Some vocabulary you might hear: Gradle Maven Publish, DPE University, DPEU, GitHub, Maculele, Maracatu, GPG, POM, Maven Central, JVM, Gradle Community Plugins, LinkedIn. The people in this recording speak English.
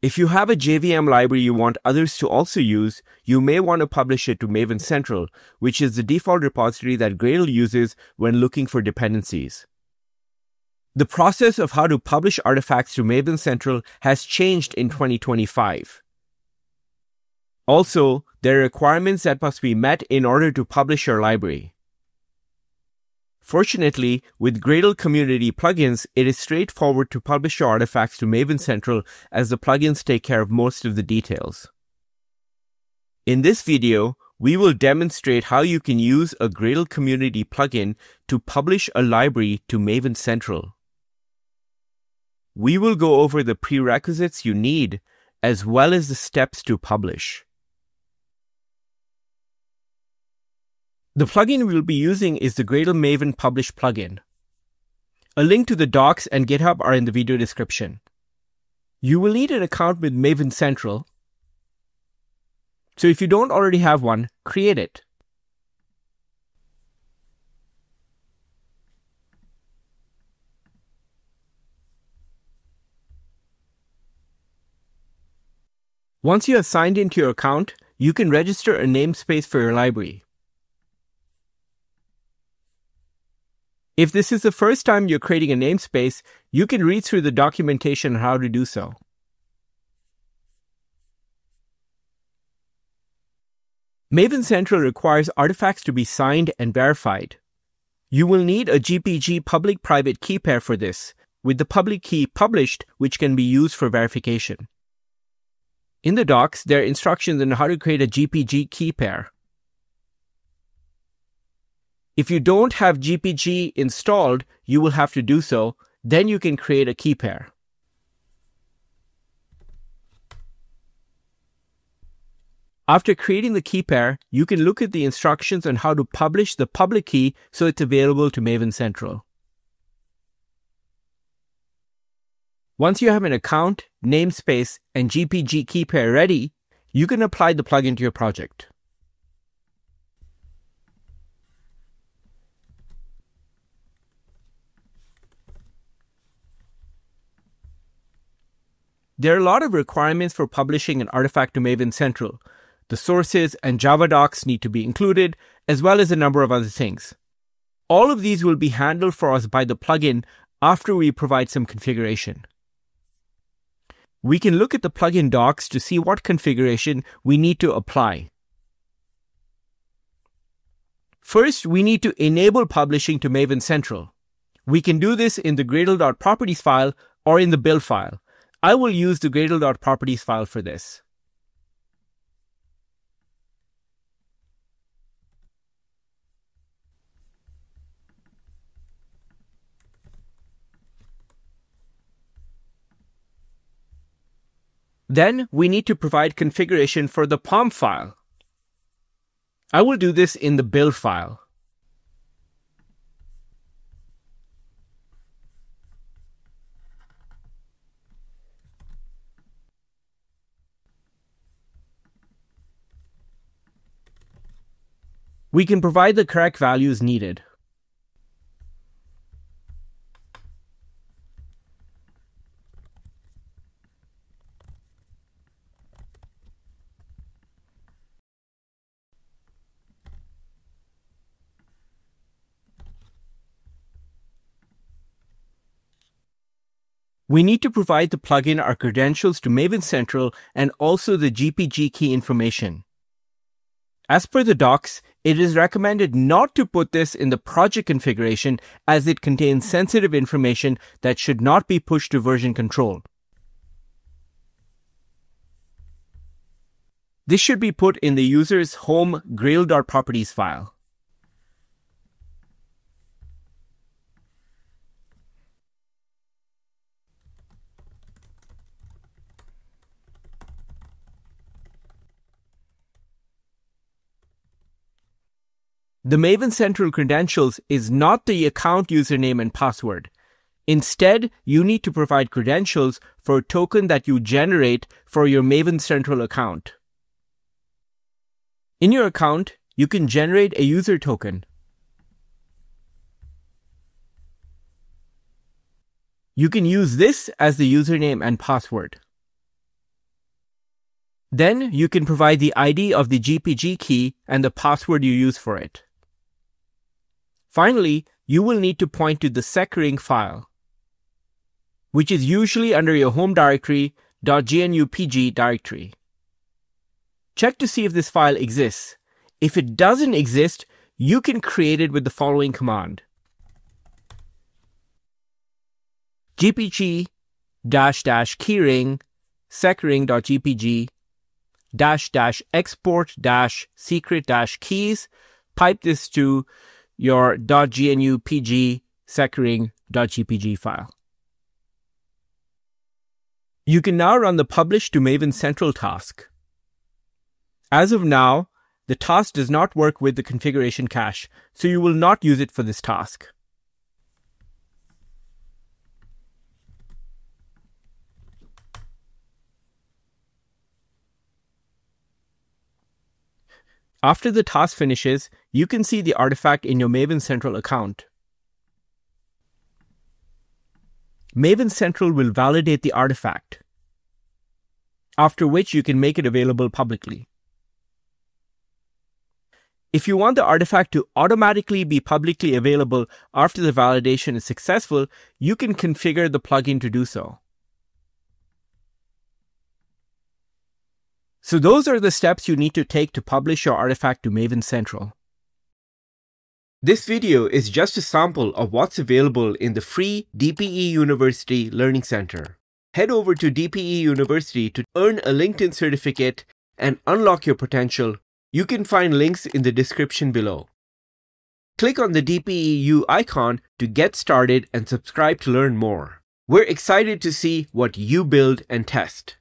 If you have a JVM library you want others to also use, you may want to publish it to Maven Central, which is the default repository that Gradle uses when looking for dependencies. The process of how to publish artifacts to Maven Central has changed in 2025. Also, there are requirements that must be met in order to publish your library. Fortunately, with Gradle Community Plugins, it is straightforward to publish your artifacts to Maven Central as the plugins take care of most of the details. In this video, we will demonstrate how you can use a Gradle Community plugin to publish a library to Maven Central. We will go over the prerequisites you need, as well as the steps to publish. The plugin we'll be using is the Gradle Maven Publish plugin. A link to the docs and GitHub are in the video description. You will need an account with Maven Central, so if you don't already have one, create it. Once you have signed into your account, you can register a namespace for your library. If this is the first time you're creating a namespace, you can read through the documentation on how to do so. Maven Central requires artifacts to be signed and verified. You will need a GPG public-private key pair for this, with the public key published, which can be used for verification. In the docs, there are instructions on how to create a GPG key pair. If you don't have GPG installed, you will have to do so, then you can create a key pair. After creating the key pair, you can look at the instructions on how to publish the public key so it's available to Maven Central. Once you have an account, namespace, and GPG key pair ready, you can apply the plugin to your project. There are a lot of requirements for publishing an artifact to Maven Central. The sources and Java docs need to be included, as well as a number of other things. All of these will be handled for us by the plugin after we provide some configuration. We can look at the plugin docs to see what configuration we need to apply. First, we need to enable publishing to Maven Central. We can do this in the Gradle.properties file or in the build file. I will use the Gradle.properties file for this. Then we need to provide configuration for the POM file. I will do this in the build file. We can provide the correct values needed. We need to provide the plugin our credentials to Maven Central and also the GPG key information. As per the docs, it is recommended not to put this in the project configuration as it contains sensitive information that should not be pushed to version control. This should be put in the user's home Gradle.properties file. The Maven Central credentials is not the account username and password. Instead, you need to provide credentials for a token that you generate for your Maven Central account. In your account, you can generate a user token. You can use this as the username and password. Then you can provide the ID of the GPG key and the password you use for it. Finally, you will need to point to the secring file, which is usually under your home directory, .gnupg directory. Check to see if this file exists. If it doesn't exist, you can create it with the following command: gpg --keyring secring.gpg export secret keys. Pipe this to your .gnupg secring.gpg file. You can now run the publish to Maven Central task. As of now, the task does not work with the configuration cache, so you will not use it for this task. After the task finishes, you can see the artifact in your Maven Central account. Maven Central will validate the artifact, after which you can make it available publicly. If you want the artifact to automatically be publicly available after the validation is successful, you can configure the plugin to do so. So those are the steps you need to take to publish your artifact to Maven Central. This video is just a sample of what's available in the free DPE University Learning Center. Head over to DPE University to earn a LinkedIn certificate and unlock your potential. You can find links in the description below. Click on the DPEU icon to get started and subscribe to learn more. We're excited to see what you build and test.